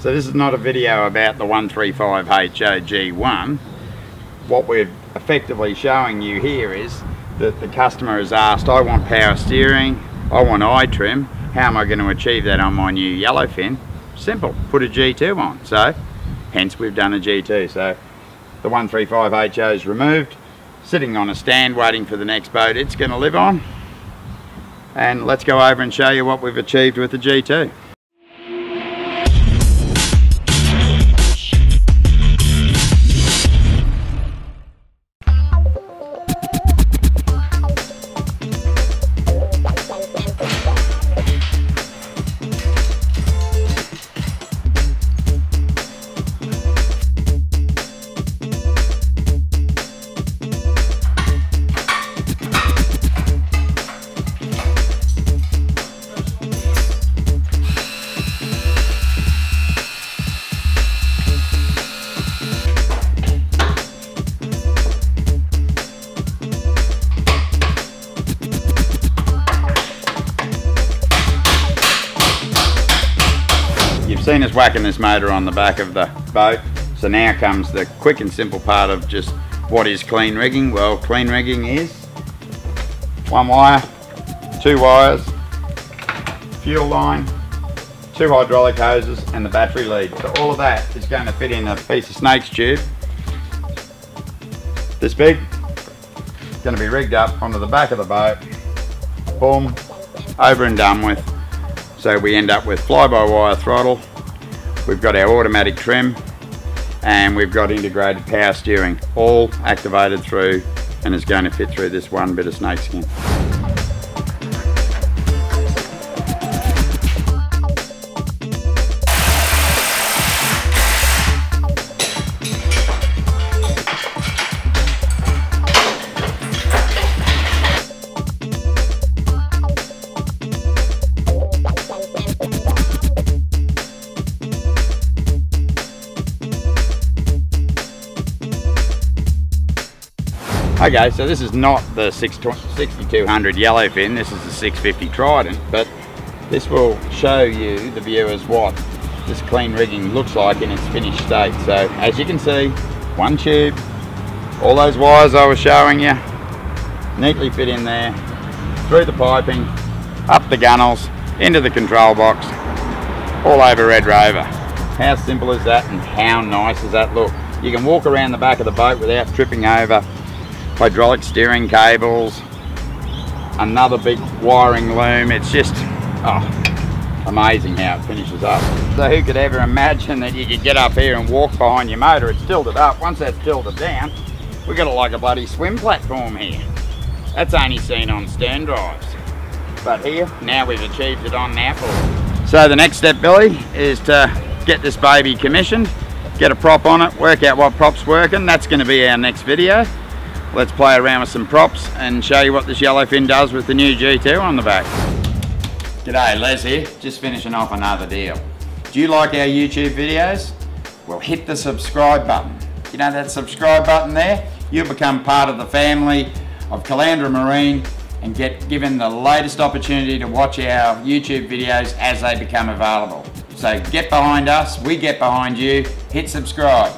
So this is not a video about the 135HO G1. What we're effectively showing you here is that the customer has asked, I want power steering, I want eye trim, how am I going to achieve that on my new Yellowfin? Simple, put a G2 on. So hence we've done a G2. So the 135HO is removed, sitting on a stand waiting for the next boat it's going to live on. And let's go over and show you what we've achieved with the G2. Seen us whacking this motor on the back of the boat, so now comes the quick and simple part of just what is clean rigging. Well, clean rigging is one wire, two wires, fuel line, two hydraulic hoses and the battery lead. So all of that is going to fit in a piece of snake's tube this big. It's going to be rigged up onto the back of the boat, boom, over and done with. So we end up with fly-by-wire throttle. We've got our automatic trim and we've got integrated power steering, all activated through, and it's going to fit through this one bit of snakeskin. Okay, so this is not the 6200 Yellowfin, this is the 650 Trident, but this will show you, the viewers, what this clean rigging looks like in its finished state. So as you can see, one tube, all those wires I was showing you, neatly fit in there, through the piping, up the gunnels, into the control box, all over Red Rover. How simple is that and how nice does that look? You can walk around the back of the boat without tripping over hydraulic steering cables, another big wiring loom. It's just amazing how it finishes up. So who could ever imagine that you could get up here and walk behind your motor? It's tilted up. Once that's tilted down, we've got it like a bloody swim platform here. That's only seen on stern drives. But here, now we've achieved it on that board. So the next step, Billy, is to get this baby commissioned, get a prop on it, work out what prop's working. That's going to be our next video. Let's play around with some props and show you what this Yellowfin does with the new G2 on the back. G'day, Les here, just finishing off another deal. Do you like our YouTube videos? Well, hit the subscribe button. You know that subscribe button there? You'll become part of the family of Caloundra Marine and get given the latest opportunity to watch our YouTube videos as they become available. So get behind us, we get behind you, hit subscribe.